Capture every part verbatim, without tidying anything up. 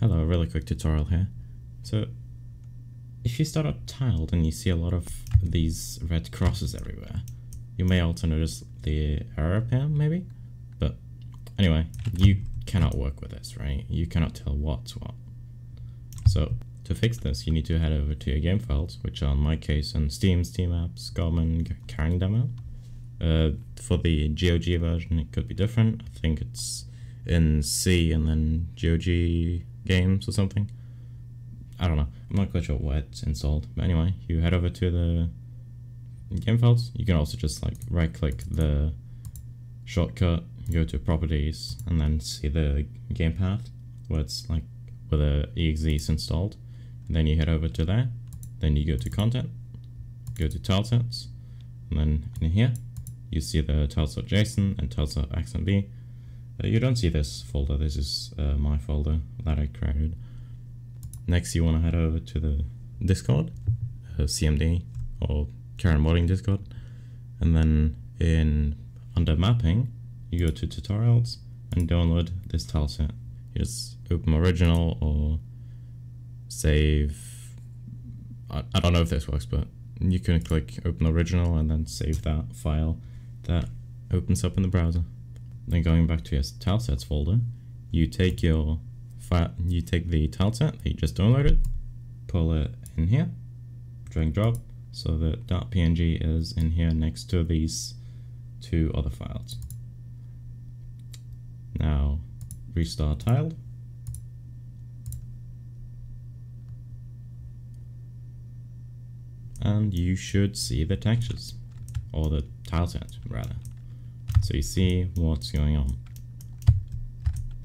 Hello, a really quick tutorial here. So if you start up Tiled and you see a lot of these red crosses everywhere, you may also notice the error pair maybe, but anyway, you cannot work with this, right? You cannot tell what's what. So to fix this, you need to head over to your game files, which are in my case on Steam, SteamApps, Garmin, Carrion demo. Uh, for the G O G version, it could be different. I think it's in C and then G O G games or something. I don't know. I'm not quite sure where it's installed. But anyway, you head over to the game files. You can also just like right click the shortcut, go to properties, and then see the game path where it's like where the E X E is installed. And then you head over to there. Then you go to content, go to TileSets, and then in here you see the tiles dot json and tiles dot x m b. You don't see this folder. This is uh, my folder that I created. Next, you want to head over to the Discord, uh, C M D or Karen Modding Discord, and then in under mapping, you go to tutorials and download this tileset. You just open original or save. I, I don't know if this works, but you can click open original and then save that file. That opens up in the browser. Then going back to your tilesets folder, you take your file, you take the tileset that you just downloaded, pull it in here, drag and drop, so that .png is in here next to these two other files. Now restart Tiled. And you should see the textures, or the tileset rather. So you see what's going on.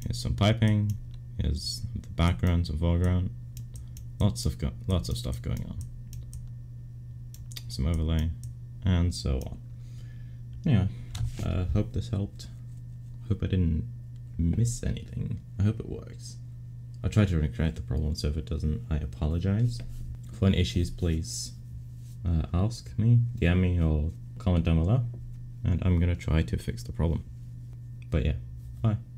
Here's some piping, here's the background, some foreground, lots of go lots of stuff going on. Some overlay, and so on. Anyway, I uh, hope this helped. Hope I didn't miss anything. I hope it works. I tried to recreate the problem, so if it doesn't, I apologize. For any issues, please uh, ask me, D M me, or comment down below. And I'm gonna try to fix the problem. But yeah, bye.